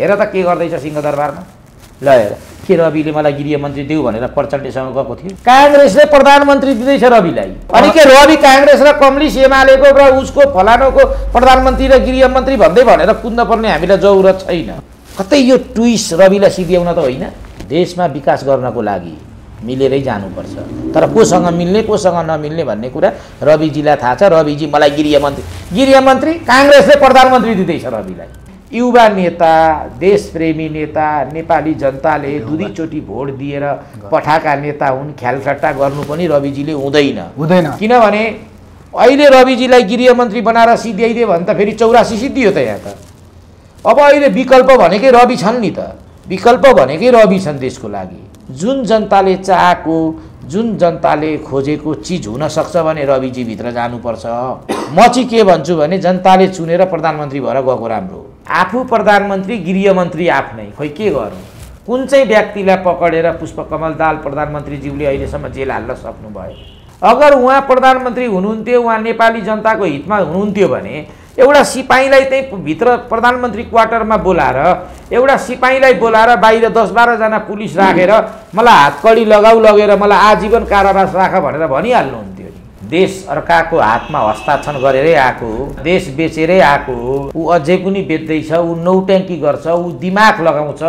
हेर त के गर्दैछ सिंहदरबारमा। ल हेर के रविले मलाई गृह मन्त्री दिउ भनेर प्रचण्डसँग गएको थियो, कांग्रेसले प्रधानमन्त्री दिदैछ रविलाई। अनि के रवि कांग्रेस र कमलेश एमालेको र उसको फलानोको प्रधानमन्त्री र गृह मन्त्री भन्दै भनेर कुद्न पर्ने हामीलाई जरुरत छैन। कतै यो ट्विस्ट रविलाई सिध्याउन त होइन, देशमा विकास गर्नको लागि मिलेरै जानुपर्छ। तर कोसँग मिल्ने कोसँग नमिल्ने भन्ने कुरा रविजीलाई थाहा छ। रविजी मलाई गृह मन्त्री कांग्रेसले प्रधानमन्त्री दिदैछ रविलाई। युवा नेता, देशप्रेमी नेता, नेपाली जनताले दुईचोटी भोट दिएर पठाएका नेता हुन्। ख्यालखट्टा गर्नु पनि रविजीले हुँदैन। किनभने अहिले रविजीलाई गृहमन्त्री बनाएर सिध्याइदिए भने त फेरि 84 सिद्धियो त यहाँ त। अब अहिले विकल्प भनेकै रवि छन् नि त, विकल्प भनेकै रवि छन् देशको लागि। जुन जनताले चाहेको, जुन जनताले खोजेको चीज हुन सक्छ भने रविजी भित्र जानुपर्छ। म चाहिँ के भन्छु भने जनताले चुनेर प्रधानमन्त्री भएर गएको राम्रो। आफू प्रधानमन्त्री, गृहमन्त्री आफ्नै, खोइ के गर्नु। कुन चाहिँ व्यक्तिलाई पकडेर पुष्पकमल दाहाल प्रधानमन्त्रीज्यूले अहिलेसम्म जेल हाल्न सक्नुभयो? अगर उहाँ प्रधानमन्त्री हुनुहुन्थ्यो, उहाँ नेपाली जनताको हितमा हुनुहुन्थ्यो भने एउटा सिपाहीलाई त्यही भित्र प्रधानमन्त्री क्वार्टरमा बोलाएर, एउटा सिपाहीलाई बोलाएर बाहिर 10-12 जना पुलिस राखेर मलाई हातकडी लगाऊ लगेर मलाई आजीवन कारावास राख भनेर भनिहाल्नुहुन्थ्यो। देश अर्काको हातमा हस्ताक्षर गरेरै आएको, देश बेचेरै आएको। ऊ अझै पनि बेच्दैछ, ऊ नौट्याङ्की गर्छ, ऊ दिमाग लगाउँछ,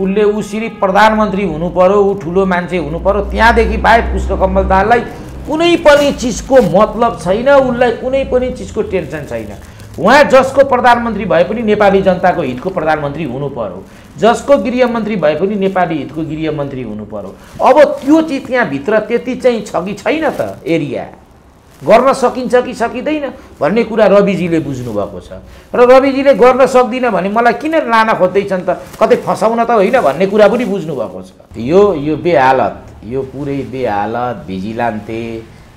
उसले उसरी प्रधानमन्त्री हुनु पर्यो, ऊ ठुलो मान्छे हुनु पर्यो। त्यहाँदेखि बाहेक पुष्पकमल दाहाललाई कुनै पनि चिजको मतलब छैन, उसलाई कुनै पनि चिजको टेन्सन छैन। उहाँ जसको प्रधानमन्त्री भए पनि नेपाली जनताको हितको प्रधानमन्त्री हुनु पर्यो, जसको गृहमन्त्री भए पनि नेपाली हितको गृहमन्त्री हुनु पर्यो। अब त्यो चिज त्यहाँभित्र त्यति चाहिँ छ कि छैन त, एरिया गर्न सकिन्छ कि सकिँदैन भन्ने कुरा रविजीले बुझ्नु भएको छ। र रविजीले गर्न सक्दिन भने मलाई किन लान खोज्दैछन् त, कतै फसाउन त होइन भन्ने कुरा पनि बुझ्नु भएको छ। यो बेहालत, यो पुरै बेहालत, भिजिलान्ते,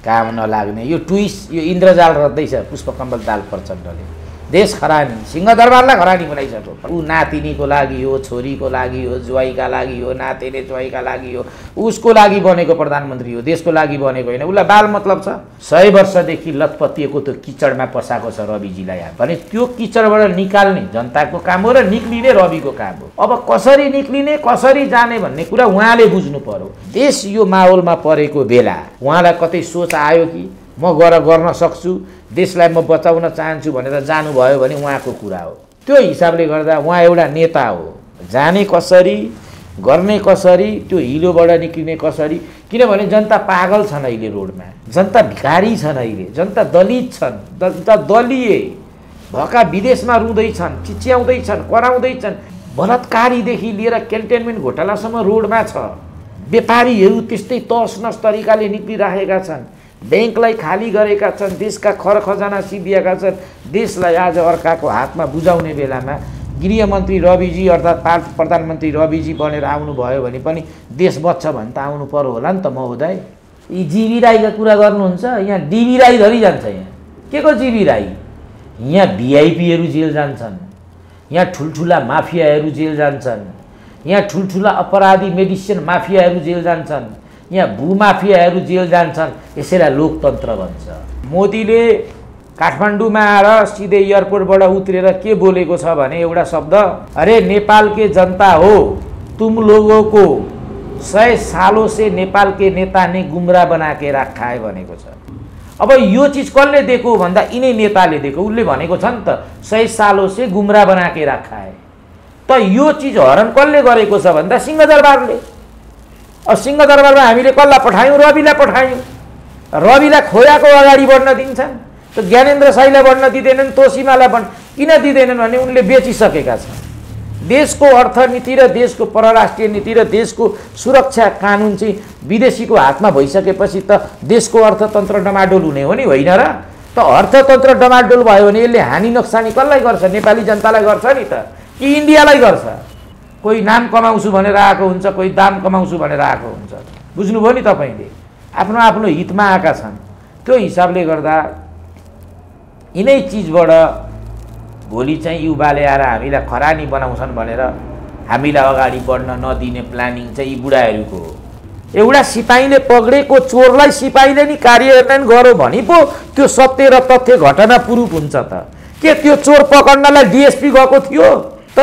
काम नलाग्ने यो ट्विस्ट, यो इन्द्रजाल रच्दैछ पुष्पकमल दाहाल प्रचण्डले। देश खरानी, सिंहदरबारलाई खरानी बनाइसक्यो। ऊ नातिनीको लागि हो, छोरीको लागि हो, ज्वाइका लागि हो, नातिनी ज्वाइका लागि हो, उसको लागि बनेको प्रधानमन्त्री हो, देशको लागि बनेको होइन। उसलाई बाल मतलब छ। 100 वर्षदेखि लतपतिएको त्यो किचडमा पसाएको छ रविजीलाई। भने त्यो किचडबाट निकाल्ने जनताको काम हो र निक्लिने रविको काम हो। अब कसरी निक्लिने, कसरी जाने भन्ने कुरा उहाँले बुझ्नु पर्यो। देश यो माहौलमा परेको बेला उहाँलाई कतै सोच आयो कि म गर्न सक्छु, देशलाई म बचाउन चाहन्छु भनेर जानुभयो भने उहाँको कुरा हो। त्यो हिसाबले गर्दा उहाँ एउटा नेता हो। जाने कसरी, गर्ने कसरी, त्यो हिलोबाट निक्लिने कसरी। किनभने जनता पागल छन् अहिले रोडमा, जनता भिखारी छन् अहिले, जनता दलित छन्, जनता दलीय भएका विदेशमा रुँदैछन्, चिच्याउँदैछन्, कराउँदैछन्। बलात्कारीदेखि लिएर क्यान्टोनमेन्ट घोटालासम्म रोडमा छ। व्यापारीहरू त्यस्तै तसनस तरिकाले निक्लिराखेका छन्, बैंकलाई खाली गरेका छन्, देशका खरखजाना सिद्धिएका छन्। देशलाई आज अर्काको हातमा बुझाउने बेलामा गृहमन्त्री रविजी अर्थात् प्रधानमन्त्री रविजी बनेर आउनुभयो भने पनि देश बच्छ भने त आउनु पर्यो होला नि त महोदय। यी जीवी राईका कुरा गर्नुहुन्छ, यहाँ डिबी राई धरि जान्छ। यहाँ के को जीवी राई? यहाँ भिआइपीहरू जेल जान्छन्, यहाँ ठुल्ठुला माफियाहरू जेल जान्छन्, यहाँ ठुल्ठुला अपराधी मेडिसिन माफियाहरू जेल जान्छन्, यहाँ भूमाफियाहरू जेल जान्छन्। यसैलाई लोकतन्त्र भन्छ। मोदीले काठमाडौँमा आएर सिधै एयरपोर्टबाट उत्रेर के बोलेको छ भने एउटा शब्द, अरे नेपाल के जनता हो तुम लोगों को 100 सालों से नेपाल के नेता ने गुमराह बना के राखा है भनेको छ। अब यो चिज कसले दिएको भन्दा यिनै नेताले दिएको। उसले भनेको छ नि त 100 सालों से गुमराह बना के राखा है। त यो चिज हरण कसले गरेको छ भन्दा सिंहदरबारले। सिंहदरबारमा हामीले कसलाई पठायौँ? रविलाई पठायौँ। रविलाई खोयाको अगाडि बढ्न दिन्छन् त, ज्ञानेन्द्र साईलाई बढ्न दिँदैनन्, तोसीमालाई किन दिँदैनन् भने उनले बेचिसकेका छन्। देशको अर्थनीति र देशको परराष्ट्रिय नीति र देशको सुरक्षा कानुन चाहिँ विदेशीको हातमा भइसकेपछि त देशको अर्थतन्त्र डमाडोल हुने हो नि, होइन र? त अर्थतन्त्र डमाडोल भयो भने यसले हानि नोक्सानी कसलाई गर्छ? नेपाली जनतालाई गर्छ नि त, कि इन्डियालाई गर्छ? कोही नाम कमाउँछु भनेर आएको हुन्छ, कोही दाम कमाउँछु भनेर आएको हुन्छ। बुझ्नुभयो नि तपाईँले? आफ्नो आफ्नो हितमा आएका छन्। त्यो हिसाबले गर्दा यिनै चिजबाट भोलि चाहिँ युवाले आएर हामीलाई खरानी बनाउँछन् भनेर हामीलाई अगाडि बढ्न नदिने प्लानिङ चाहिँ यी बुढाहरूको हो। एउटा सिपाहीले पक्रेको चोरलाई सिपाहीले नि कार्यान्वयन गर्यो भने पो त्यो सत्य र तथ्य घटना पुरूप हुन्छ त। के त्यो चोर पकड्नलाई डिएसपी गएको थियो?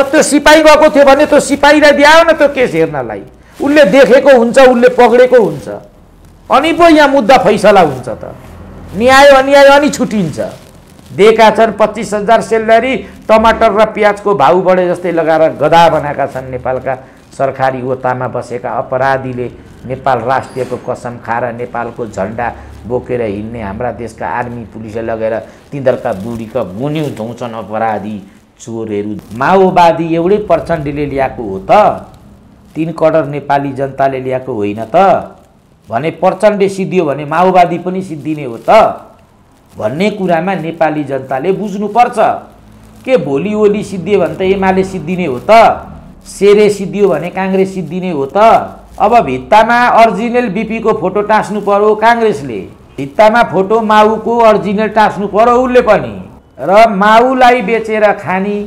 तो सिपाही गएको थियो भने तो सिपाहीलाई ब्यायो न तो केस हेर्नलाई उनले देखेको हुन्छ उनले पकडेको हुन्छ अनि पो यहाँ मुद्दा फैसला हुन्छ त न्याय अन्याय अनि छुटिन्छ। देका छन् 25,000 सेलरी टमाटर र प्याजको भाउ बढे जस्तै लगाएर गधा बनाएका छन् नेपालका सरकारी ओतामा बसेका अपराधीले नेपाल राष्ट्रको कसम खाएर नेपालको झण्डा बोकेर हिँड्ने हाम्रा देशका आर्मी पुलिसले लगेर तिनीहरुका बुढीका गुन्यु धुन्छन् अपराधी चोरहरु। माओवादी एउटै पर्चण्डीले ल्याएको हो त, 3 करोड नेपाली जनताले ल्याएको होइन त भने पर्चण्डी सिद्धियो भने माओवादी पनि सिद्धिने हो त भन्ने कुरामा नेपाली जनताले बुझ्नुपर्छ। के भोलि ओली सिद्धियो भने त एमाले सिद्धिने हो त, सेरे सिद्धियो भने कांग्रेस सिद्धिने हो त। अब भित्तामा ओरिजिनल बीपी को फोटो टास्नु पर्यो कांग्रेसले, भित्तामा फोटो माऊ को ओरिजिनल टास्नु पर्यो उले पनि, र माउलाई बेचेर खानी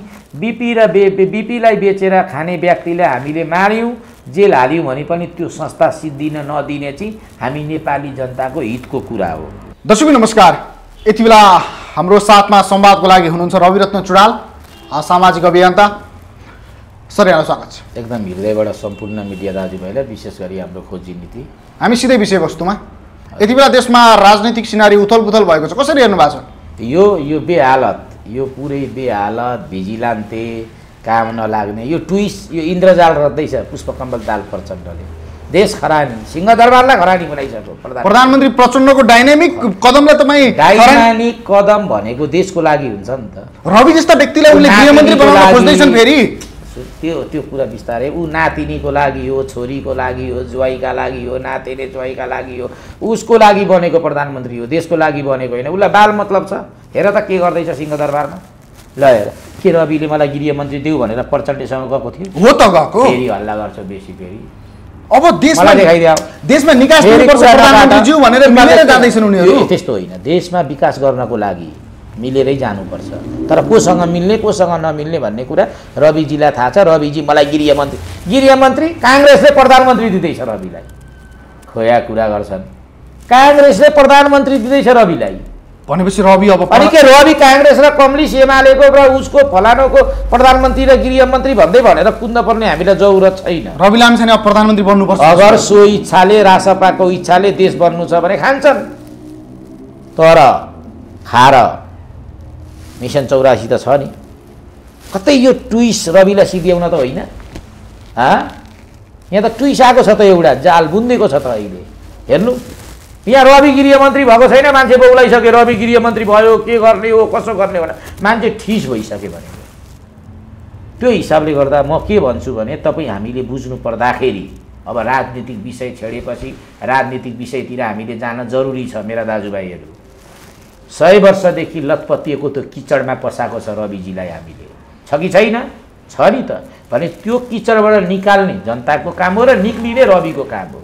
बीपी र बीपीलाई बेचेर खाने व्यक्तिले हामीले मार्यौं जेल हाल्यौं भने पनि त्यो संस्था सिद्धिन नदिने चाहिँ हामी नेपाली जनताको हितको कुरा हो। दर्शक नमस्कार, यति बेला हाम्रो साथमा संवादको लागि हुनुहुन्छ रविरत्न चुडाल, सामाजिक अभियन्ता। सर यहाँलाई स्वागत छ। एकदम हृदयबाट सम्पूर्ण मिडिया दाजुभाइलाई, विशेष गरी हाम्रो खोजी नीति। हामी सिधै विषयवस्तुमा, यति बेला देशमा राजनीतिक सिनारी उथलपुथल भएको छ, कसरी हेर्नु भएको छ? यो बेहालत, यो पुरै बेहालत, भिजिलान्ते, काम नलाग्ने, यो ट्विस्ट, यो इन्द्रजाल रच्दैछ पुष्पकमल दाल प्रचण्डले। देश खरानी, सिंहदरबारलाई खरानी बनाइसक्यो। प्रधानमन्त्री प्रचण्डको डाइनामिक कदमले तपाईँ डाइनामिक कदम भनेको देशको लागि हुन्छ नि त। रवि जस्ता व्यक्तिलाई उनले गृहमन्त्री बनाउन खोज्दैछन् फेरि। त्यो कुरा बिस्तारै, ऊ नातिनीको लागि हो, छोरीको लागि हो, ज्वाइका लागि हो, नातिनी ज्वाइका लागि हो, उसको लागि बनेको प्रधानमन्त्री हो, देशको लागि बनेको होइन। उसलाई बाल मतलब छ। हेर त के गर्दैछ सिंहदरबारमा। ल हेर, के रविले मलाई गृहमन्त्री देऊ भनेर प्रचण्डसँग गएको थियो, हो त गएको, फेरि हल्ला गर्छ बेसी फेरि। अब देशमा देखाइदियो, देशमा विकास गर्नुपर्छ प्रधानमन्त्री ज्यू भनेर मिलेर जाँदैछन् उनीहरु। त्यस्तो होइन, देशमा विकास गर्नको लागि मिलेरै जानुपर्छ, तर कोसँग मिल्ने कोसँग नमिल्ने भन्ने कुरा रविजीलाई थाहा छ। रविजी मलाई गृहमन्त्री कांग्रेसले प्रधानमन्त्री दिँदैछ रविलाई, खोया कुरा गर्छन्। कांग्रेसले प्रधानमन्त्री दिँदैछ रविलाई भनेपछि रवि अब अनि के रवि कांग्रेस र कमलेश एमालेको र उसको फलानोको प्रधानमन्त्री र गृहमन्त्री भन्दै भनेर कुद्न पर्ने हामीलाई जरुरत छैन। रवि लामिछाने अब प्रधानमन्त्री बन्नुपर्छ। अगर सो इच्छाले, रासपाको इच्छाले देश बन्नु छ भने खान्छन्, तर खार मिशन 84 तो छ नि, कतै यो ट्विस्ट रविलाई सिध्याउन त होइन। यहाँ त ट्विस्ट आएको छ त, एउटा जाल बुन्देको छ त अहिले। हेर्नु, यहाँ रवि गृहमन्त्री भएको छैन, मान्छे बोलाइसक्यो रवि गृहमन्त्री भयो, के गर्ने हो कसो गर्ने भनेर मान्छे ठिस भइसक्यो भनेको। त्यो हिसाबले गर्दा म के भन्छु भने, तपाईँ हामीले बुझ्नु पर्दाखेरि अब राजनीतिक विषय छेडेपछि राजनीतिक विषयतिर हामीले जान जरुरी छ। मेरा दाजुभाइहरू, 100 वर्षदेखि लतपतिएको त्यो किचडमा पसाएको छ रविजीलाई हामीले, छ कि छैन? छ नि त। भने त्यो किचडबाट निकाल्ने जनताको काम हो र निक्लिने रविको काम हो।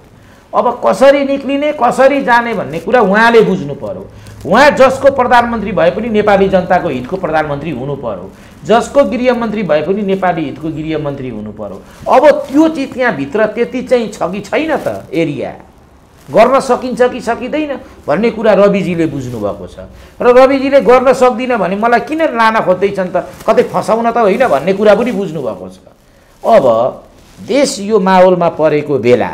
अब कसरी निक्लिने कसरी जाने भन्ने कुरा उहाँले बुझ्नु पर्यो। उहाँ जसको प्रधानमन्त्री भए पनि नेपाली जनताको हितको प्रधानमन्त्री हुनु पर्यो, जसको गृहमन्त्री भए पनि नेपाली हितको गृहमन्त्री हुनु पर्यो। अब त्यो चाहिँ त्यहाँभित्र त्यति चाहिँ छ कि छैन त, एरिया गर्न सकिन्छ कि सकिँदैन भन्ने कुरा रविजीले बुझ्नु भएको छ। र रविजीले गर्न सक्दिन भने मलाई किन लान खोज्दैछन् त, कतै फसाउन त होइन भन्ने कुरा पनि बुझ्नु भएको छ। अब देश यो माहौलमा परेको बेला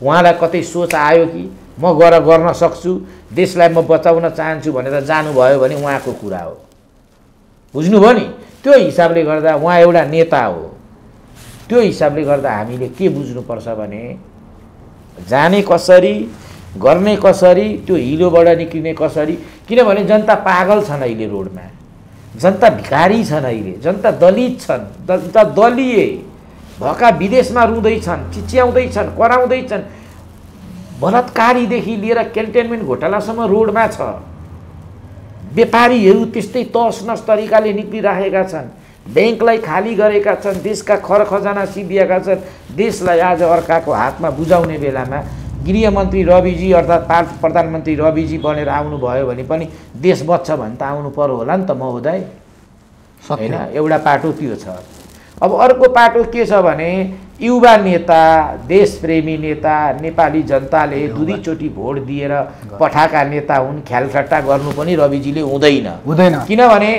उहाँलाई कतै सोच आयो कि म गर्न सक्छु, देशलाई म बचाउन चाहन्छु भनेर जानुभयो भने उहाँको कुरा हो, बुझ्नुभयो नि। त्यो हिसाबले गर्दा उहाँ एउटा नेता हो। त्यो हिसाबले गर्दा हामीले के बुझ्नुपर्छ भने, जाने कसरी गर्ने कसरी, त्यो हिलोबाट निक्लिने कसरी। किनभने जनता पागल छन् अहिले, रोडमा जनता भिखारी छन् अहिले, जनता दलित छन्, जनता दलीय भएका विदेशमा रुँदैछन्, चिच्याउँदैछन्, कराउँदैछन्। बलात्कारीदेखि लिएर क्यान्टोनमेन्ट घोटालासम्म रोडमा छ। व्यापारीहरू त्यस्तै तसनस तरिकाले निक्लिराखेका छन्, बैंकलाई खाली गरेका छन्, देशका खर खजाना सिबिएका छन्, देशलाई आज अर्काको हातमा बुझाउने बेलामा गृहमन्त्री रविजी अर्थात् प्रधानमन्त्री रविजी बनेर आउनुभयो भने पनि देश बच्छ भने त आउनु पर्यो होला नि त महोदय, होइन? एउटा पाटो त्यो छ। अब अर्को पाटो के छ भने, युवा नेता, देशप्रेमी नेता, नेपाली जनताले दुईचोटी भोट दिएर पठाएका नेता हुन्, ख्यालठट्टा गर्नु पनि रविजीले हुँदैन। किनभने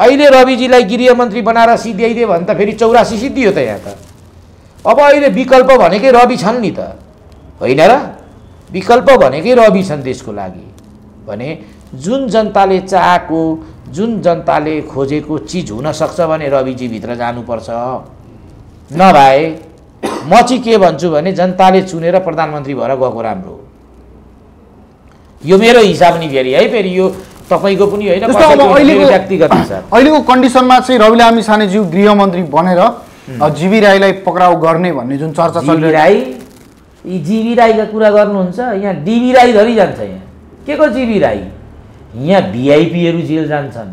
अहिले रविजीलाई गृहमन्त्री बनाएर सिध्याइदिए भने त फेरि 84 सिद्धियो त यहाँ त। अब अहिले विकल्प भनेकै रवि छन् नि त, हैन र? विकल्प भनेकै रवि छन् देशको लागि भने जुन जनताले चाहेको, जुन जनताले खोजेको चीज हुन सक्छ भने रविजी भित्र जानु पर्छ। नभए म चाहिँ के भन्छु भने जनताले चुनेर प्रधानमन्त्री भएर गएको राम्रो। यो मेरो हिसाबले फेरि है, फेरि यो तपाईको पनि हैन व्यक्तिगत हिसाब। अहिलेको कन्डिसनमा चाहिँ रवि लामी छानेज्यू गृहमन्त्री बनेर जीवी राईलाई पक्राउ गर्ने भन्ने जुन चर्चा चलिरहेको, यी जीवी राईको कुरा गर्नुहुन्छ, यहाँ डीबी राई धरि जान्छ। यहाँ के को जीवी राई? यहाँ भिआइपीहरु जेल जान्छन्,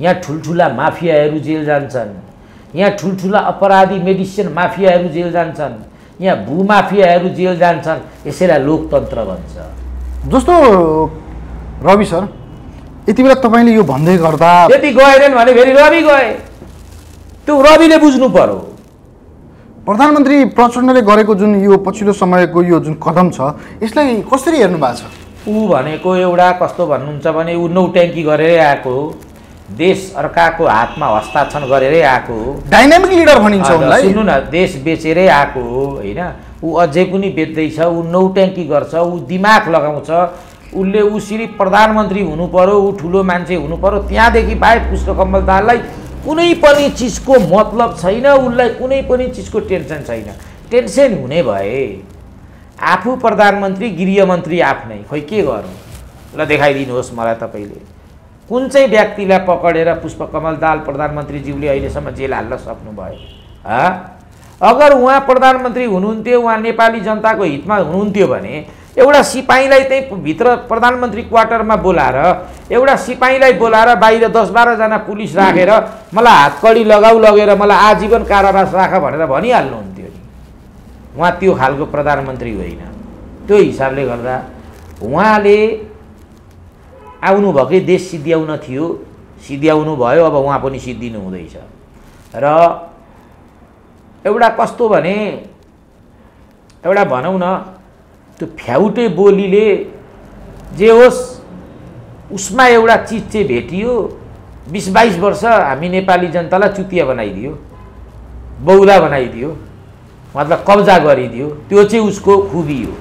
यहाँ ठुलठुला माफियाहरु जेल जान्छन्, यहाँ ठुलठुला अपराधी मेडिसिन माफियाहरु जेल जान्छन्, यहाँ भूमाफियाहरु जेल जान्छन्। यसैलाई लोकतन्त्र भन्छ। जस्तो रवि सर यति बेला तपाईले यो भन्दै गर्दा यति गएन भने फेरि रवि गए, त्यो रविले बुझ्नु पर्यो। प्रधानमन्त्री प्रचण्डले गरेको जुन यो पछिल्लो समयको यो जुन कदम छ यसलाई कसरी हेर्नु भएको छ? ऊ भनेको एउटा कस्तो भन्नुहुन्छ भने ऊ नौट्याङ्की गरेरै आएको, देश अर्काको हातमा हस्ताक्षर गरेरै आएको, डाइनामिक लिडर भनिन्छ उनलाई। सुन्नु न, देश बेचेरै आएको हैन, ऊ अझै पनि बेच्दैछ, ऊ नौट्याङ्की गर्छ, ऊ दिमाग लगाउँछ, उले उसरी प्रधानमन्त्री हुनु पर्यो, ऊ ठुलो मान्छे हुनु पर्यो। त्यहाँदेखि बाहेक पुष्पकमल दाहाललाई कुनै पनि चीजको मतलब छैन, उनलाई कुनै पनि चीजको टेन्सन छैन। टेन्सन हुने भए आफू प्रधानमन्त्री गृहमन्त्री आफ्नै, खोइ के गर्नु ल, देखाइदिनुहोस् मलाई तपाईले कुन चाहिँ व्यक्तिलाई पकडेर पुष्पकमल दाहाल प्रधानमन्त्रीज्यूले अहिलेसम्म जेल हाल्न सक्नुभयो? अगर उहाँ प्रधानमन्त्री हुनुहुन्थ्यो, उहाँ नेपाली जनताको हितमा हुनुहुन्थ्यो भने एउटा सिपाहीलाई त्यही भित्र प्रधानमन्त्री क्वार्टरमा बोलाएर, एउटा सिपाहीलाई बोलाएर बाहिर 10-12 जना पुलिस राखेर मलाई हातकडी लगाउ लगेर मलाई आजीवन कारावास राख भनेर भनिहाल्नुहुन्थ्यो नि। उहाँ त्यो खालको प्रधानमन्त्री होइन। त्यो हिसाबले गर्दा उहाँले आउनुभएकै देश सिद्ध्याउन थियो, सिद्ध्याउनु भयो। अब उहाँ पनि सिद्धिनु हुँदैछ र एउटा कस्तो भने एउटा भनौँ न त्यो फ्याउटे बोलीले जे होस् उसमा एउटा चीज चाहिँ भेटियो। 20-22 वर्ष हामी नेपाली जनतालाई चुतिया बनाइदियो, बौला बनाइदियो, मतलब कब्जा गरिदियो। त्यो चाहिँ उसको खुबी हो,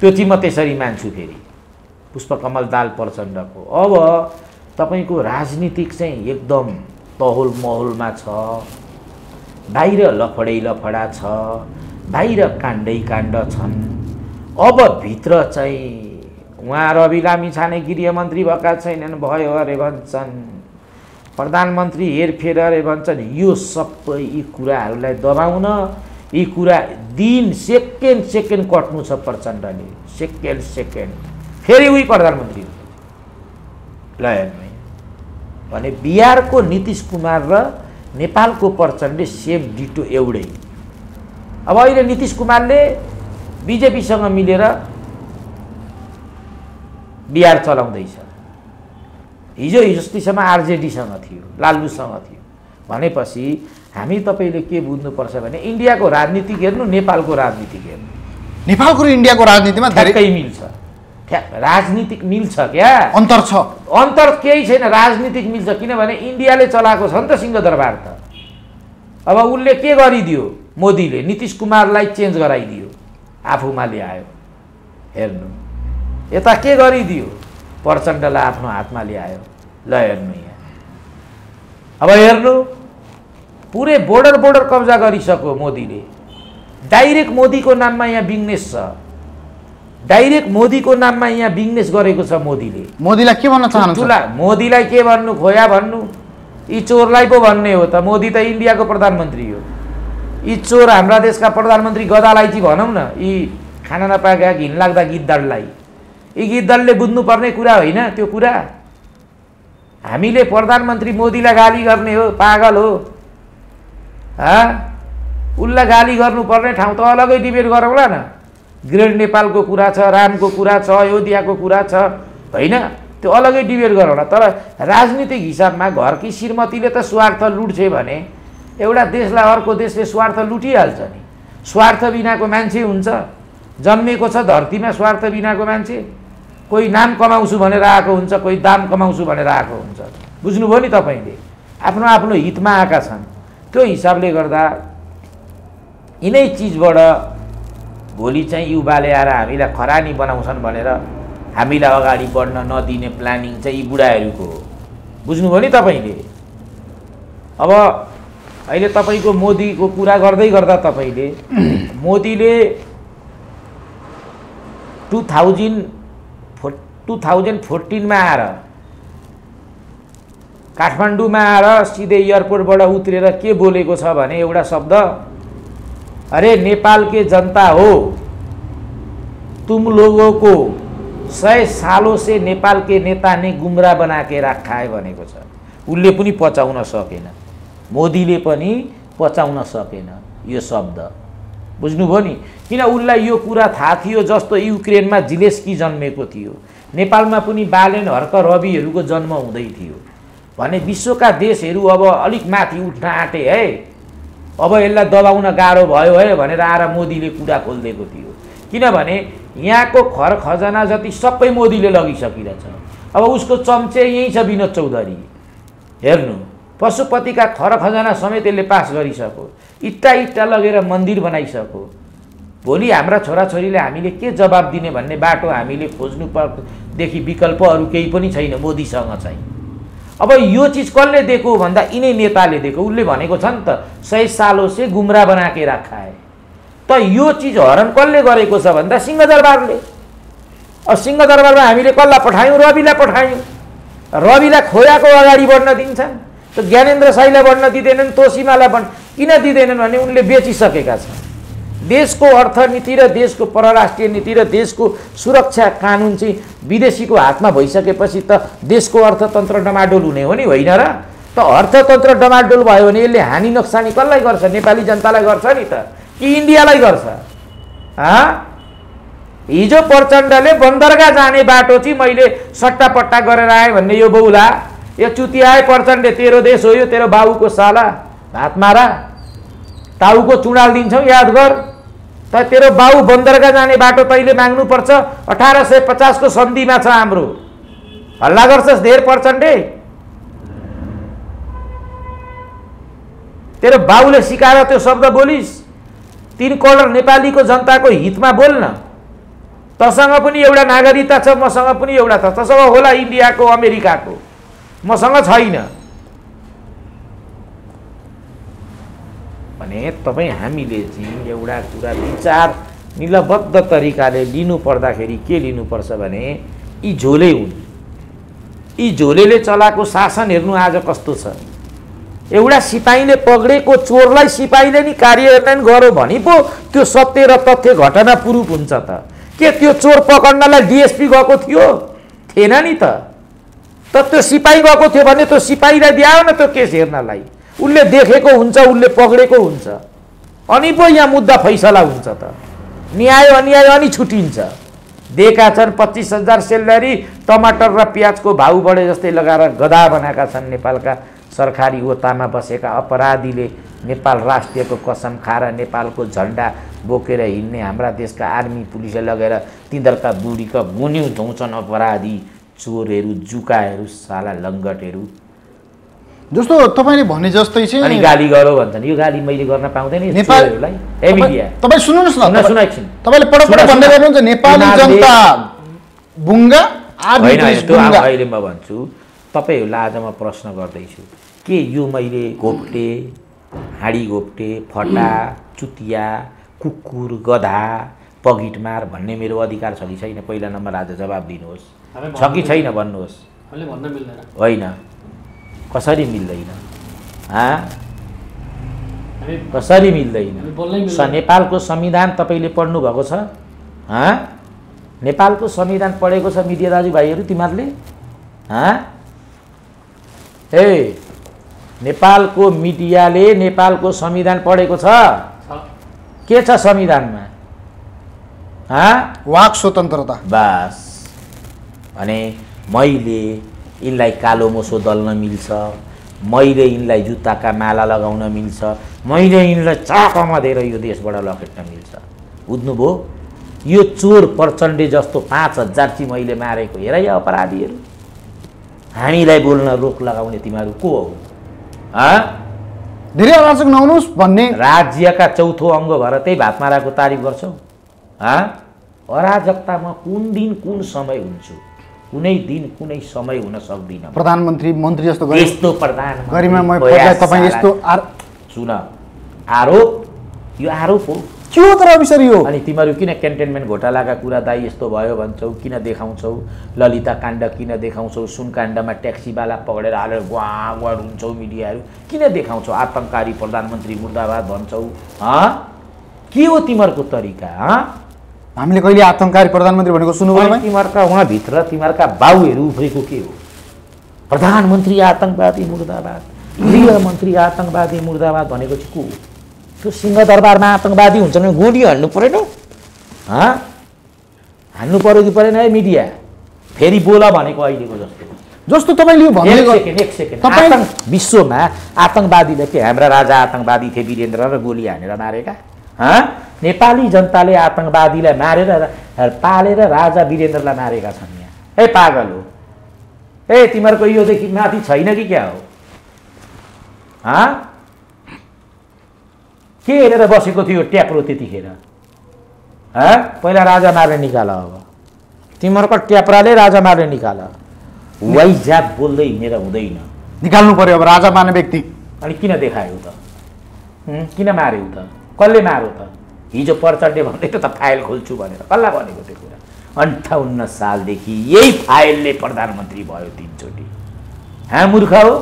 त्यो चाहिँ म त्यसरी मान्छु। फेरि पुष्पकमल दाहाल प्रचण्डको अब तपाईको राजनीतिक चाहिँ एकदम तहोल महोलमा छ, बाहिर लफडै लफडा छ, बाहिर काण्डै काण्ड छन्। अब भित्र चाहिँ उहाँ रवि लामी छाने गृहमन्त्री भएका छैनन्, भयो अरे भन्छन्, प्रधानमन्त्री हेरफेर अरे भन्छन्। यो सबै यी कुराहरूलाई दबाउन, यी कुरा दिन सेकेन्ड सेकेन्ड कट्नु छ प्रचण्डले, सेकेन्ड सेकेन्ड। फेरि उही प्रधानमन्त्री ल हेर्नु भने बिहारको नीतिश कुमार र नेपालको प्रचण्डले सेम डिटो एउटै। अब अहिले नीतिश कुमारले बीजेपीसँग मिलेर बिहार चलाउँदैछ, हिजोस्तिसम्म आरजेडीसँग थियो, लालुसँग थियो। भनेपछि हामी तपाईले के बुझ्नुपर्छ भने इन्डियाको राजनीति हेर्नु, नेपालको राजनीति हेर्नु। नेपालको र इन्डियाको राजनीतिमा धेरै मिल्छ, राजनीतिक मिल्छ, क्या अन्तर छ? अन्तर केही छैन, राजनीतिक मिल्छ। किनभने इन्डियाले चलाएको छ नि त सिंहदरबार त। अब उसले के गरिदियो? मोदीले नीतिश कुमारलाई चेन्ज गराइदियो, आफूमा ल्यायो। हेर्नु यता के गरिदियो? प्रचण्डलाई आफ्नो हातमा ल्यायो। ल हेर्नु यहाँ, अब हेर्नु पुरै बोर्डर कब्जा गरिसक्यो मोदीले। डाइरेक्ट मोदीको नाममा यहाँ बिजनेस छ, डाइरेक्ट मोदीको नाममा यहाँ बिजनेस गरेको छ मोदीले। मोदीलाई के भन्न चाहनुहुन्छ? मोदीलाई के भन्नु, खोया भन्नु, यी चोरलाई पो भन्ने हो त। मोदी त इन्डियाको प्रधानमन्त्री हो, यी चोर हाम्रा देशका प्रधानमन्त्री गदालाई चाहिँ भनौँ न, यी खाना नपाएका घिनलाग्दा गिद्धडलाई, यी गिद्धडले बुझ्नुपर्ने कुरा होइन त्यो कुरा। हामीले प्रधानमन्त्री मोदीलाई गाली गर्ने हो? पागल हो। उसलाई गाली गर्नुपर्ने ठाउँ त अलगै डिबेट गरौँला न। ग्रेड नेपालको कुरा छ, रामको कुरा छ, अयोध्याको कुरा छ, होइन त्यो अलगै डिबेट गरौँला। तर राजनीतिक हिसाबमा घरकी श्रीमतीले त स्वार्थ लुट्छे भने एउटा देशलाई अर्को देशले स्वार्थ लुटिहाल्छ नि। स्वार्थ बिनाको मान्छे हुन्छ? जन्मेको छ धरतीमा स्वार्थ बिनाको मान्छे? कोही नाम कमाउँछु भनेर आएको हुन्छ, कोही दाम कमाउँछु भनेर आएको हुन्छ। बुझ्नुभयो नि तपाईले आफ्नो आफ्नो हितमा आएका छन्। त्यो हिसाबले गर्दा यिनै चीजबाट भोलि चाहिँ युवाले आएर हामीलाई खरानी बनाउँछन् भनेर हामीलाई अगाडि बढ्न नदिने प्लानिङ चाहिँ यी बुढाहरूको हो। बुझ्नुभयो नि तपाईले। अब अहिले तपाईको मोदीको कुरा गर्दै गर्दा तपाईले मोदीले 2014 मा आएर काठमाडौँमा आएर सीधे एयरपोर्टबाट उत्रेर के बोलेको छ भने एउटा शब्द, अरे नेपाल के जनता हो, तुम लोगों को 100 सालों से नेपाल के नेता ने गुमराह बना के रखा है भनेको छ। उनले पनि पचाउन सकेन, मोदीले पनि पचाउन सकेन यो शब्द। बुझ्नुभयो नि किन उनलाई यो कुरा थाहा थियो। जस्तो युक्रेनमा जिलेस्की जन्मेको थियो, नेपालमा पनि बालेन हर्क रविहरूको जन्म हुँदै थियो भने विश्वका देशहरू अब अलिक माथि उठ्न आँटे है, अब यसलाई दबाउन गाह्रो भयो है भनेर आएर मोदीले कुरा खोलिदिएको थियो। किनभने यहाँको खर खजना जति सबै मोदीले लगिसकिरहेछ। अब उसको चम्चे यही छ विनोद चौधरी, हेर्नु पशुपतिका खर खजना समेत यसले पास गरिसक्यो, इट्टा इट्टा लगेर मन्दिर बनाइसक्यो। भोलि हाम्रा छोराछोरीले हामीले के जवाब दिने भन्ने बाटो हामीले खोज्नु पर्देखि विकल्प अरू केही पनि छैन मोदीसँग चाहिँ। अब यो चीज कसले दिएको भन्दा यिनै नेताले दिएको। उसले भनेको छ नि त 100 सालों से गुमराह बना के राखा है। त यो चीज हरण कसले गरेको छ भन्दा सिंहदरबारले। अब सिंहदरबारमा हामीले कसलाई पठायौँ? रविलाई पठायौँ। रविलाई खोयाको अगाडि बढ्न दिन्छन् त ज्ञानेन्द्र साईलाई बढ्न दिँदैनन्, तोसीमालाई किन दिँदैनन् भने उनले बेचिसकेका छन्। देशको अर्थनीति र देशको परराष्ट्रिय नीति र देशको सुरक्षा कानुन चाहिँ विदेशीको हातमा भइसकेपछि त देशको अर्थतन्त्र डमाडोल हुने हो नि, होइन र? त अर्थतन्त्र डमाडोल भयो भने यसले हानि नोक्सानी कसलाई गर्छ? नेपाली जनतालाई गर्छ नि त, कि इन्डियालाई गर्छ? हिजो प्रचण्डले बन्दरगाह जाने बाटो चाहिँ मैले सट्टापट्टा गरेर आएँ भन्ने यो बौला, यो चुतियाए प्रचण्डले, तेरो देश हो यो, तेरो बाबुको साला, भात मारा ताउको चुडाल दिन्छौ याद गर। त तेरो बाउ बन्दरगाह जाने बाटो तैले माग्नु पर्छ। 1850 को सन्धिमा छ हाम्रो। हल्ला गर्छस् धेर प्रचण्डे, तेरो बाउले सिकाएर त्यो शब्द बोलिस्। 3 करोड नेपालीको जनताको हितमा बोल्न। तसँग पनि एउटा नागरिकता छ, मसँग पनि एउटा छ, तसँग होला इन्डियाको अमेरिकाको, मसँग छैन भने तपाई हामीले चाहिँ एउटा कुरा विचार निलबद्ध तरिकाले लिनु पर्दाखेरि के लिनुपर्छ भने यी झोले हुन्। यी झोलेले चलाएको शासन हेर्नु आज कस्तो छ। एउटा सिपाहीले पक्रेको चोरलाई सिपाहीले नि कार्यान्वयन गर्यो भने पो त्यो सत्य र तथ्य घटना प्रूफ हुन्छ त। के त्यो चोर पकड्नलाई डीएसपी गएको थियो? थिएन नि त। त्यो सिपाही गएको थियो भने त्यो सिपाहीलाई दियो न त्यो केस हेर्नलाई। उनले देखेको हुन्छ, उनले पक्रेको हुन्छ, अनि पो यहाँ मुद्दा फैसला हुन्छ त। न्याय अन्याय अनि छुटिन्छ। दिएका छन् 25,000 सेलरी, टमाटर र प्याजको भाउ बढे जस्तै लगाएर गधा बनाएका छन् नेपालका सरकारी ओतामा बसेका अपराधीले। नेपाल राष्ट्रको कसम खाएर नेपालको झन्डा बोकेर हिँड्ने हाम्रा देशका आर्मी पुलिसले लगेर तिनीहरूका बुढीका गुन्यु धुन्छन् अपराधी, चोरहरू, जुकाहरू, साला लङ्गटहरू। जस्तो तपाईले भने जस्तै चाहिँ अनि गाली गरौ भन्छन्। यो गाली मैले गर्न पाउँदैन नेपालीहरुलाई। एमिडिया तपाई सुन्नुस् न, सुनाइ छिन्। तपाईले पटपट भन्दै गर्नुहुन्छ नेपाली जनता बुंगा आदि देश बुंगा। अहिले म भन्छु तपाईहरुलाई, आज म प्रश्न गर्दै छु के यो मैले घोप्टे, हाडी घोप्टे, फटा, चुतिया, कुकुर, गधा, पगिटमार भन्ने मेरो अधिकार छ कि छैन? पहिला नम्बर आज जवाब दिनुहोस्, छ कि छैन भन्नुहोस्। हामीले भन्न मिल्दैन, होइन? कसरी मिल्दैन? कसरी मिल्दैन? नेपालको संविधान तपाईले पढ्नु भएको छ? नेपालको संविधान पढेको छ मिडिया दाजुभाइहरू तिमीहरूले? ए नेपालको मिडियाले नेपालको संविधान पढेको छ? के छ संविधानमा? वाक स्वतन्त्रता। बस अनि मैले इनलाई कालो मोसो दल्न मिल्छ, मैले इनलाई जुत्ताका माला लगाउन मिल्छ, मैले इनलाई चाकमा दिएर यो देशबाट लखेट्न मिल्छ। बुझ्नुभयो? यो चोर प्रचण्डे जस्तो 5,000 चाहिँ मैले मारेको हेर या अपराधीहरू। हामीलाई बोल्न रोक लगाउने तिमीहरू को हो? धेरै अराजक नहुनुस् भन्ने राज्यका चौथो अंग भएर त्यही भातमाराको तारिफ गर्छौ। अराजकतामा कुन दिन कुन समय हुन्छु, कुनै दिन कुनै समय हुन सक्दिन। प्रधानमन्त्री मन्त्री जस्तो गरे यस्तो प्रधान गरिमामय पदाय तपाई यस्तो सुन आरोप, यो आरोप हो क्यों तर अभिसरी हो? अनि तिमीहरू किन क्यान्टोनमेन्ट घोटालाका कुरा दाइ यस्तो भयो भन्छौ, किन देखाउँछौ? ललिता काण्ड किन देखाउँछौ? सुनकाण्डमा ट्याक्सीवाला पकडेर हालेर ग्वाँ ग्वाँ रुन्छौ, मिडियाहरू किन देखाउँछौ? आतंककारी प्रधानमन्त्री मुर्दाबाद भन्छौ। के हो तिमीहरूको तरिका? हामीले कहिले आतंककारी प्रधानमन्त्री भनेको सुन्नुभयो भने? तिमीहरूका वहाँ भित्र तिमीहरूका बाउहरू उफ्रेको के हो? प्रधानमन्त्री आतंकवादी मुर्दाबाद, गृहमन्त्री आतंकवादी मुर्दाबाद भनेको चाहिँ को हो? त्यो सिंहदरबारमा आतंकवादी हुन्छन् भने गोली हाल्नु परेन? हाल्नु पर्यो कि परेन? है मिडिया फेरि बोला भनेको अहिलेको जस्तो जस्तो तपाईले यो भन्नुभयो। एक सेकेन्ड, तपाईं विश्वमा आतंकवादीले के हाम्रा राजा आतंकवादी थिए, वीरेन्द्र र गोली हानेर मारेका? नेपाली जनताले आतंकवादीलाई मारेर पालेर राजा वीरेन्द्रलाई मारेका छन्। यहाँ ए पागल हो, ए तिमीहरूको योदेखि माथि छैन कि क्या हो? के हेरेर बसेको थियो ट्याप्रो त्यतिखेर? पहिला राजा मार्ने निकाल, अब तिमीहरूको ट्याप्राले राजा मार्ने निकाल। वाइजात बोल्दै हिँडेर हुँदैन, निकाल्नु पर्यो। अब राजा मार्ने व्यक्ति अनि किन देखायो त? किन मार्यो त? कसले मार्यो त? हिजो परचण्डे भन्दै त फाइल खोल्छु भनेर कसलाई भनेको त्यो कुरा? ५८ सालदेखि यही फाइलले प्रधानमन्त्री भयो ३ चोटि। मूर्ख हो।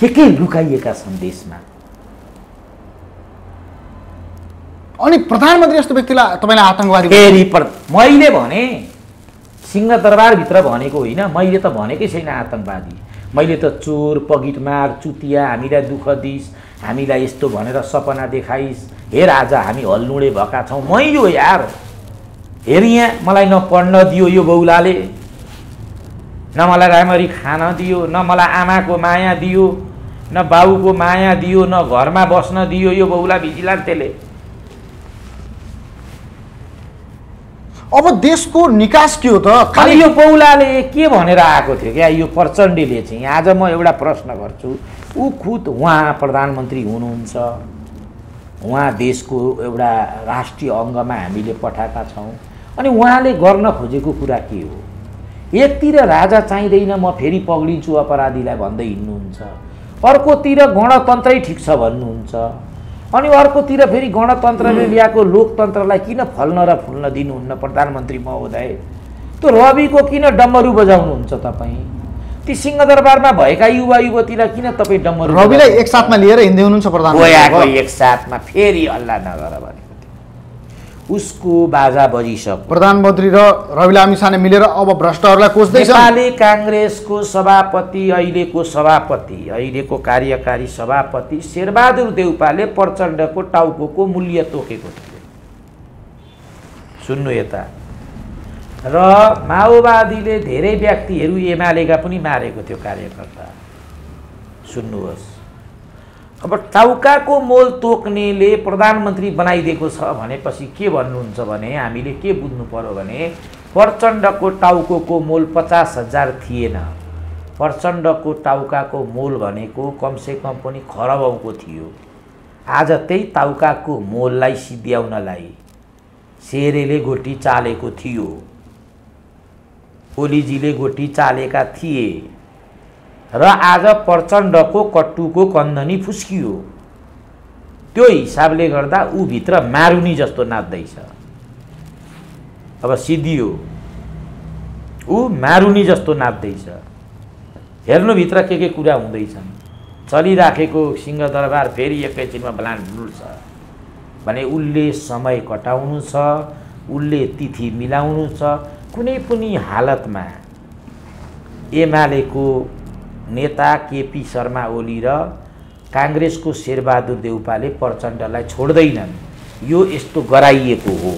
के लुकाइएका छन् देशमा? अनि प्रधानमन्त्री जस्तो व्यक्तिलाई तपाईले आतंकवादी फेरि? मैले भने सिंहदरबार भित्र भनेको होइन, मैले त भनेकै छैन आतंकवादी। मैले त चोर, पगिटमार, चुतिया, हामीलाई दुःख दिइस्, हामीलाई यस्तो भनेर सपना देखाइस्, हेर आज हामी हल्लुडे भएका छौँ। मै यो यार हेर, यहाँ मलाई नपढ्न दियो यो बौलाले, न मलाई राम्ररी खान दियो, न मलाई आमाको माया दियो, न बाबुको माया दियो, न घरमा बस्न दियो यो बौला भिजिलान्तेले। अब देशको निकास के हो त? खालि यो बौलाले के भनेर आएको थियो क्या यो प्रचण्डीले चाहिँ? आज म एउटा प्रश्न गर्छु, ऊ खुद उहाँ प्रधानमन्त्री हुनुहुन्छ, उहाँ देशको एउटा राष्ट्रिय अङ्गमा हामीले पठाएका छौँ, अनि उहाँले गर्न खोजेको कुरा के हो? एकतिर राजा चाहिँदैन म फेरि पग्लिन्छु अपराधीलाई भन्दै हिँड्नुहुन्छ, अर्कोतिर गणतन्त्रै ठिक छ भन्नुहुन्छ, अनि अर्कोतिर फेरि गणतन्त्रले ल्याएको लोकतन्त्रलाई किन फल्न र फुल्न दिनुहुन्न प्रधानमन्त्री महोदय? त्यो रविको किन डम्बरू बजाउनुहुन्छ तपाईँ? ती सिंहदरबारमा भएका युवा युवतीलाई किन तपाईँ डम्बरू? रविलाई एकसाथमा लिएर हिँड्दै हुनुहुन्छ प्रधानमन्त्री, एकसाथमा फेरि हल्ला नगर भनेको थियो। उसको बाजा बजिसक्यो। प्रधानमन्त्री र रवि लामिछाने मिलेर अब भ्रष्टहरूलाई कोस्दैछ। नेपाली काङ्ग्रेसको सभापति, अहिलेको सभापति, अहिलेको कार्यकारी सभापति शेरबहादुर देउपाले प्रचण्डको टाउको मूल्य तोकेको थियो, सुन्नु यता। र माओवादीले धेरै व्यक्तिहरू एमालेका पनि मारेको थियो कार्यकर्ता, सुन्नुहोस्। अब टाउकाको मोल तोक्नेले प्रधानमन्त्री बनाइदिएको छ भनेपछि के भन्नुहुन्छ भने हामीले के बुझ्नु पर्यो भने प्रचण्डको टाउको मोल ५०,००० थिएन, प्रचण्डको टाउकाको मोल भनेको कमसेकम पनि खरबौँको थियो। आज त्यही टाउकाको मोललाई सिद्ध्याउनलाई शेरेले गोटी चालेको थियो, ओलीजीले गोटी चालेका थिए, र आज प्रचण्डको कट्टुको कन्दनी फुस्कियो। त्यो हिसाबले गर्दा ऊ भित्र मारुनी जस्तो नाच्दैछ। अब सिद्धियो, ऊ मारुनी जस्तो नाच्दैछ। हेर्नु भित्र के कुरा हुँदैछन्। चलिराखेको सिंहदरबार फेरि एकैछिनमा ब्लान्डुल्छ भने उसले समय कटाउनु छ, उसले तिथि मिलाउनु छ। कुनै पनि हालतमा एमालेको नेता केपी शर्मा ओली र काङ्ग्रेसको शेरबहादुर देउपाले प्रचण्डलाई छोड्दैनन्। यो यस्तो गराइएको हो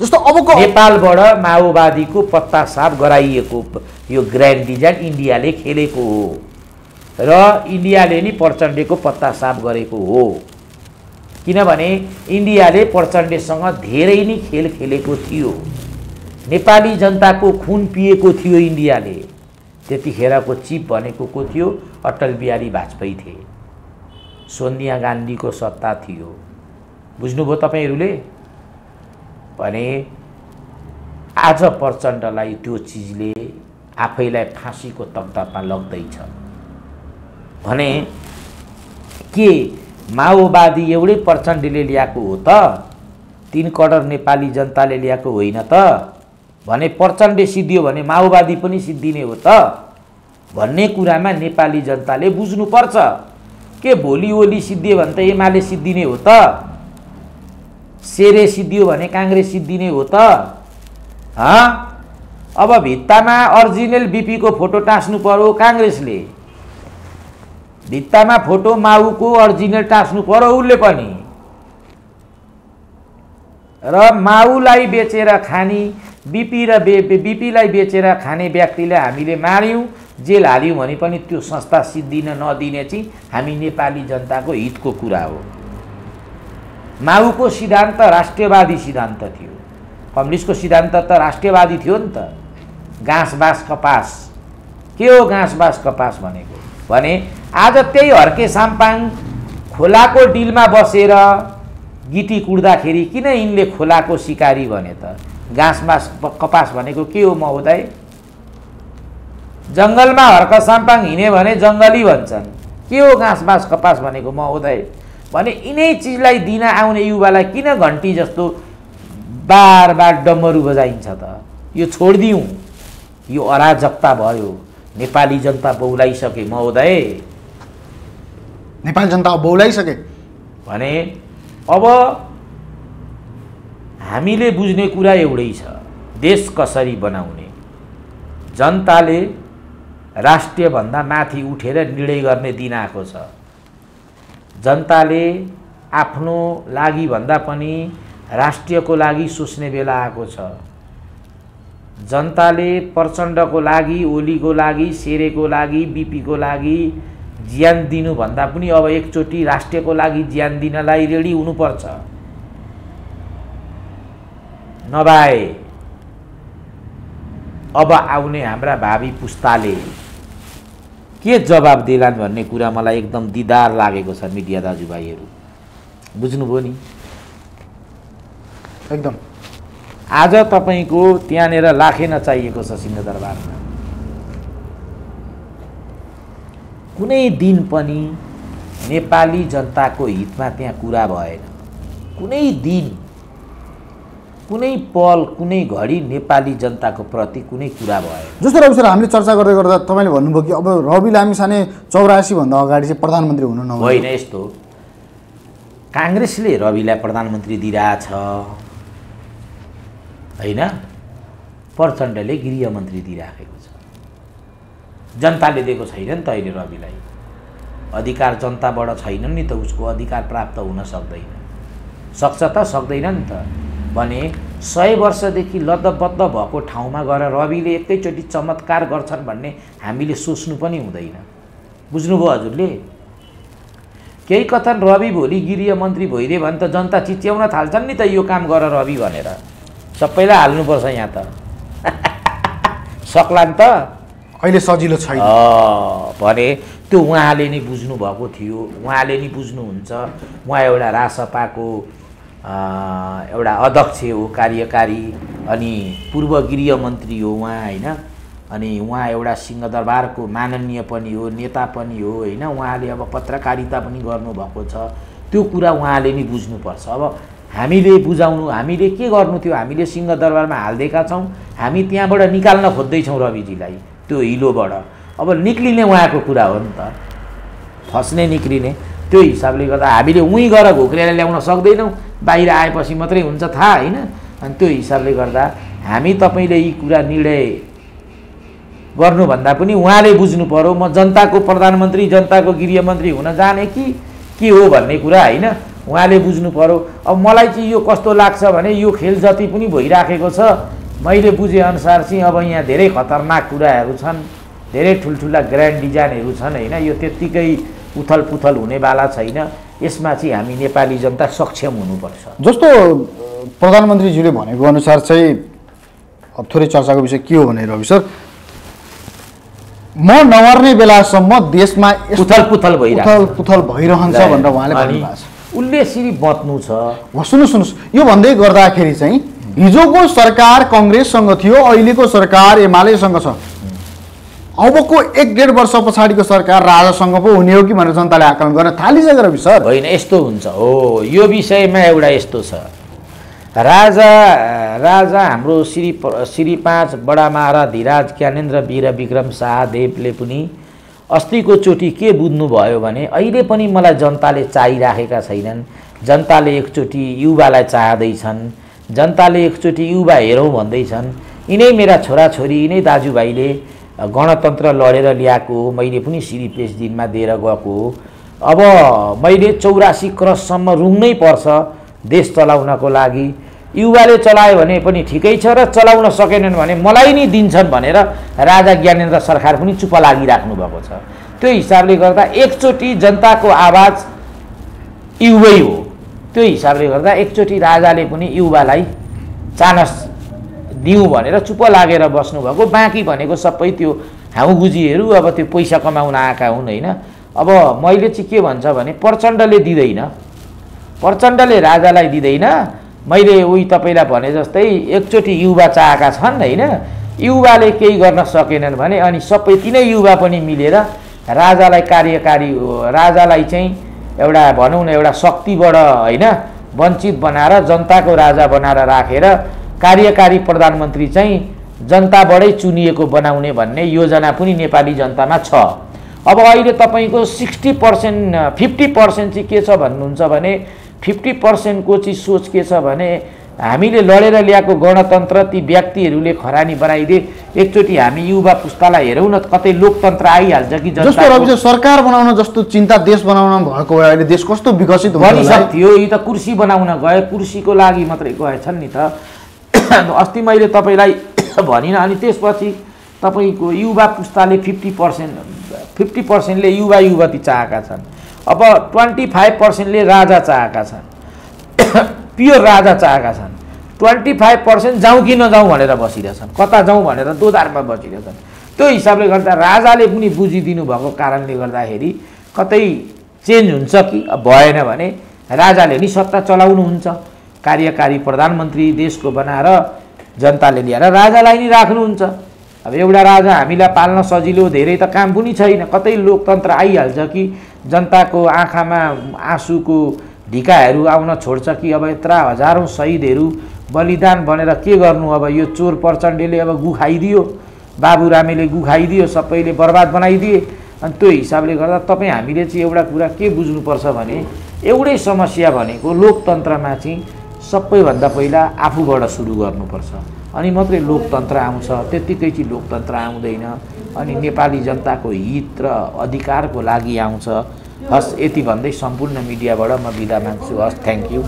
जस्तो अबको नेपालबाट माओवादीको पत्ता साफ गराइएको यो ग्रान्ड डिजाइन इन्डियाले खेलेको हो र इन्डियाले नि प्रचण्डेको पत्ता साफ गरेको हो। किनभने इन्डियाले प्रचण्डेसँग धेरै नै खेल खेलेको थियो। नेपाली जनता को खून पिएको थियो इन्डियाले। त्यतिखेर को चिप भनेको को थियो? अटल बिहारी वाजपेयी थे। सोनिया गांधी को सत्ता थियो। बुझ्नुभयो तपाईहरुले? भने आज प्रचण्डलाई त्यो चीजले आफैलाई फाँसी को तकदामा लग्दैछ भने के माओवादी एउटै प्रचण्डले ल्याएको हो त? तीन करोड नेपाली जनताले ल्याएको होइन त? भने प्रचण्ड सिद्धियो भने माओवादी पनि सिद्धिने हो त? भन्ने कुरामा नेपाली जनताले बुझ्नु पर्छ। के भोलि ओली सिद्धियो भने त एमाले सिद्धिने हो त? सेरे सिद्धियो भने कांग्रेस सिद्धिने हो त? अब भित्तामा ओरिजिनल बीपी को फोटो टास्नु पर्यो कांग्रेसले, भित्तामा फोटो माउ को ओरिजिनल टास्नु पर्यो उले पनि, र माउलाई बेचेर खानी बीपी र बीपीलाई बेचेर खाने व्यक्तिले हामीले मार्यौं जेल हाल्यौं भने पनि त्यो संस्था सिद्धिन नदिने चाहिँ हामी नेपाली जनताको हितको कुरा हो। माउको सिद्धान्त राष्ट्रियवादी सिद्धान्त थियो, कम्युनिस्टको सिद्धान्त त राष्ट्रियवादी थियो नि त। घाँस बाँस कपास के हो? घाँस बाँस कपास भनेको भने आज त्यही हर्के साम्पाङ खोलाको डिलमा बसेर गिटी कुट्दाखेरि किन यिनले खोलाको शिकारी भने त? घाँस बाँस कपास भनेको के हो महोदय? जंगलमा हर्क साम्पाङ हिँडे भने जंगली भन्छन्। के हो घाँस बाँस कपास भनेको महोदय? भने यिनै चीजलाई दिन आउने युवालाई किन घन्टी जस्तो बार बार डमरू बजाइन्छ त? यो छोड्दिउँ, यो अराजकता भयो। नेपाली जनता बौलाइसके महोदय, नेपाली जनता बौलाइसके भने अब हामीले बुझ्ने कुरा एउटै छ, देश कसरी बनाउने। जनताले राष्ट्रिय भन्दा माथि उठेर निर्णय गर्ने दिन आएको छ। जनताले आफ्नो लागि भन्दा पनि राष्ट्रको लागि सोच्ने बेला आएको छ। जनताले प्रचण्डको लागि, ओलीको लागि, सेरेको लागि, बीपीको लागि ज्यान दिनु भन्दा पनि अब एकचोटी राष्ट्रको लागि ज्यान दिनलाई रेडी हुनुपर्छ। नभए अब आउने हाम्रा भावी पुस्ताले के जवाब दिलान् भन्ने कुरा मलाई एकदम दिदार लागेको छ। मिडिया दाजुभाइहरू बुझ्नुभयो नि? एकदम आज तपाईको त्यहाँनेर लाखेन चाहिएको छ सिंहदरबारमा। कुनै दिन पनि नेपाली जनताको हितमा त्यहाँ कुरा भएन। कुनै दिन, कुनै पल, कुनै घडी नेपाली जनताको प्रति कुनै कुरा भएन। जस्तो रवि सर, हामीले चर्चा गर्दै गर्दा तपाईले भन्नुभयो कि अब रवि लामिछाने 84 भन्दा अगाडि चाहिँ प्रधानमन्त्री हुनु नहुनु होइन। यस्तो कांग्रेसले रविलाई प्रधानमन्त्री दिइराछ हैन, प्रचण्डले गृहमन्त्री दिइराखेको छ। जनताले दिएको छैन नि त अहिले रविलाई। अधिकार जनताबाट छैन नि त, उसको अधिकार प्राप्त हुन सक्दैन। सक्छ त? सक्दैन नि त। भने 100 वर्षदेखि लद्दबद्ध भएको ठाउँमा गएर रविले एकैचोटी चमत्कार गर्छन् भन्ने हामीले सोच्नु पनि हुँदैन। बुझ्नुभयो हजुरले? केही कथन रवि भोलि गृहमन्त्री भइदिए भने त जनता चिच्याउन थाल्छन् नि त, यो काम गर रवि भनेर। सबैलाई हाल्नुपर्छ यहाँ त। सक्लान् त? अहिले सजिलो छैन भने त्यो उहाँले नै बुझ्नु भएको थियो, उहाँले नै बुझ्नुहुन्छ। उहाँ एउटा रासपाको एउटा अध्यक्ष हो, कार्यकारी अनि पूर्व गृहमन्त्री हो उहाँ हैन, अनि उहाँ एउटा सिंहदरबारको माननीय पनि हो, नेता पनि हो हैन। उहाँले अब पत्रकारिता पनि गर्नु भएको छ। त्यो कुरा उहाँले नि बुझ्नुपर्छ। अब हामीले बुझाउनु, हामीले के गर्नु थियो? हामीले सिंहदरबारमा हाल्देका छौं, हामी त्यहाँबाट निकाल्न खोज्दै छौं रविजीलाई त्यो हिलोबाट। अब निक्लिने उहाँको कुरा हो नि त, फस्ने निक्लिने। त्यो हिसाबले गर्दा हामीले उही गएर घोक्रेर ल्याउन सक्दैनौं, बाहिर आएपछि मात्रै हुन्छ थाहा हैन। अनि त्यो हिसाबले गर्दा हामी तपाईले यी कुरा निर्णय गर्नु भन्दा पनि उहाँले बुझ्नु पर्यो। म जनताको प्रधानमन्त्री, जनताको गृहमन्त्री हुन जाने कि के हो भन्ने कुरा हैन, उहाँले बुझ्नु पर्यो। अब मलाई चाहिँ यो कस्तो लाग्छ भने यो खेल जति पनि भइराखेको छ, मैले बुझे अनुसार चाहिँ अब यहाँ धेरै खतरनाक कुराहरू छन्, धेरै ठुलठुला ग्रान्ड डिजाइनहरू छन् हैन। यो त्यतिकै उथलपुथल हुनेवाला छैन। यसमा चाहिँ हामी नेपाली जनता सक्षम हुनुपर्छ। जस्तो प्रधानमन्त्रीज्यूले भनेको अनुसार चाहिँ अब थोरै चर्चाको विषय के हो भने रवि सर, म नमर्ने बेलासम्म देशमा उथलपुथल भइरहन्छ भनेर उहाँले भन्नुभएको छ। उनले यसरी बत्नु छ। सुन्नुहोस्, यो भन्दै गर्दाखेरि चाहिँ हिजोको सरकार कांग्रेससँग थियो, अहिलेको सरकार एमालेसँग छ, अबको एक डेढ़ वर्ष पछाडिको सरकार राजासँग पो हुने हो कि भनेर जनताले आकलन गर्न थालिसक्यो रवि सर। होइन, यस्तो हुन्छ हो, यो विषयमा एउटा यस्तो छ, राजा राजा हाम्रो श्री 5 बडा महाराज धीराज ज्ञानेन्द्र वीर विक्रम शाहदेवले पनि अस्तिको चोटी के बुझ्नुभयो भने अहिले पनि मलाई जनताले चाहिराखेका छैनन्, जनताले एकचोटि युवालाई चाहदैछन्, जनताले एकचोटि युवा हेरौँ भन्दैछन्। यिनै मेरा छोराछोरी, यिनै दाजुभाइले गणतन्त्र लडेर ल्याएको, मैले पनि श्री प्रेसिडेन्टमा दिएर गएको, अब मैले 84 क्रससम्म रुँग्नै पर्छ देश चलाउनको लागि। युवाले चलायो भने पनि ठिकै छ, र चलाउन सकेनन् भने मलाई नै दिन्छन् भनेर राजा ज्ञानेन्द्र सरकार पनि चुप लागिराख्नु भएको छ। त्यो हिसाबले गर्दा एकचोटि जनताको आवाज युवै हो, त्यो हिसाबले गर्दा एकचोटि राजाले पनि युवालाई चानस दिउँ भनेर चुप लागेर बस्नु भएको। बाँकी भनेको सबै त्यो हाउगुजीहरू अब त्यो पैसा कमाउन आएका हुन् होइन। अब मैले चाहिँ के भन्छ भने प्रचण्डले दिँदैन, प्रचण्डले राजालाई दिँदैन, मैले उही तपाईँलाई भने जस्तै एकचोटि युवा चाहेका छन् होइन, युवाले केही गर्न सकेनन् भने अनि सबै तिनै युवा पनि मिलेर राजालाई कार्यकारी, राजालाई चाहिँ एउटा भनौँ न एउटा शक्तिबाट होइन वञ्चित बनाएर जनताको राजा बनाएर राखेर कार्यकारी प्रधानमन्त्री चाहिँ जनताबाटै चुनिएको बनाउने भन्ने योजना पनि नेपाली जनतामा छ। अब अहिले तपाईको 60% 50% चाहिँ के छ भन्नुहुन्छ भने 50% को चाहिँ सोच के छ भने हामीले लडेर ल्याएको गणतन्त्र ती व्यक्तिहरूले खरानी बनाइदिए, एकचोटि हामी युवा पुस्तालाई हेरौँ न, कतै लोकतन्त्र आइहाल्छ कि जनता। सरकार बनाउन जस्तो चिन्ता देश बनाउन भएको, अहिले देश कस्तो विकसित भइसक्यो। यी त कुर्सी बनाउन गए, कुर्सीको लागि मात्रै गएछन् नि त। अस्ति मैले तपाईलाई भनिनँ, अनि त्यसपछि तपाईको युवा पुस्ताले 50%ले युवा युवती चाहेका छन्, अब 25%ले राजा चाहेका छन्, प्योर राजा चाहेका छन्, 25% जाउँ कि नजाउँ भनेर बसिरहेछन्, कता जाउँ भनेर दोधारमा बसिरहेछन्। त्यो हिसाबले गर्दा राजाले पनि बुझिदिनु भएको कारणले गर्दाखेरि कतै चेन्ज हुन्छ कि भएन भने राजाले नि सत्ता चलाउनुहुन्छ, कार्यकारी प्रधानमन्त्री देशको बनाएर जनताले ल्याएर राजालाई नै राख्नुहुन्छ। अब एउटा राजा हामीलाई पाल्न सजिलो, धेरै त काम पनि छैन, कतै लोकतन्त्र आइहाल्छ कि जनताको आँखामा आँसुको ढिकाहरू आउन छोड्छ कि अब यत्रा हजारौँ शहीदहरू बलिदान भनेर के गर्नु। अब यो चोर प्रचण्डले अब गु खाइदियो, बाबुरामेले गु खाइदियो, सबैले बर्बाद बनाइदिए। अनि त्यो हिसाबले गर्दा तपाईँ हामीले चाहिँ एउटा कुरा के बुझ्नुपर्छ भने एउटै समस्या भनेको लोकतन्त्रमा चाहिँ सबैभन्दा पहिला आफूबाट सुरु गर्नुपर्छ, अनि मात्रै लोकतन्त्र आउँछ। त्यतिकै चाहिँ लोकतन्त्र आउँदैन, अनि नेपाली जनताको हित र अधिकारको लागि आउँछ। हस्, यति भन्दै सम्पूर्ण मिडियाबाट म बिदा माग्छु। हस्, थ्याङ्क यू।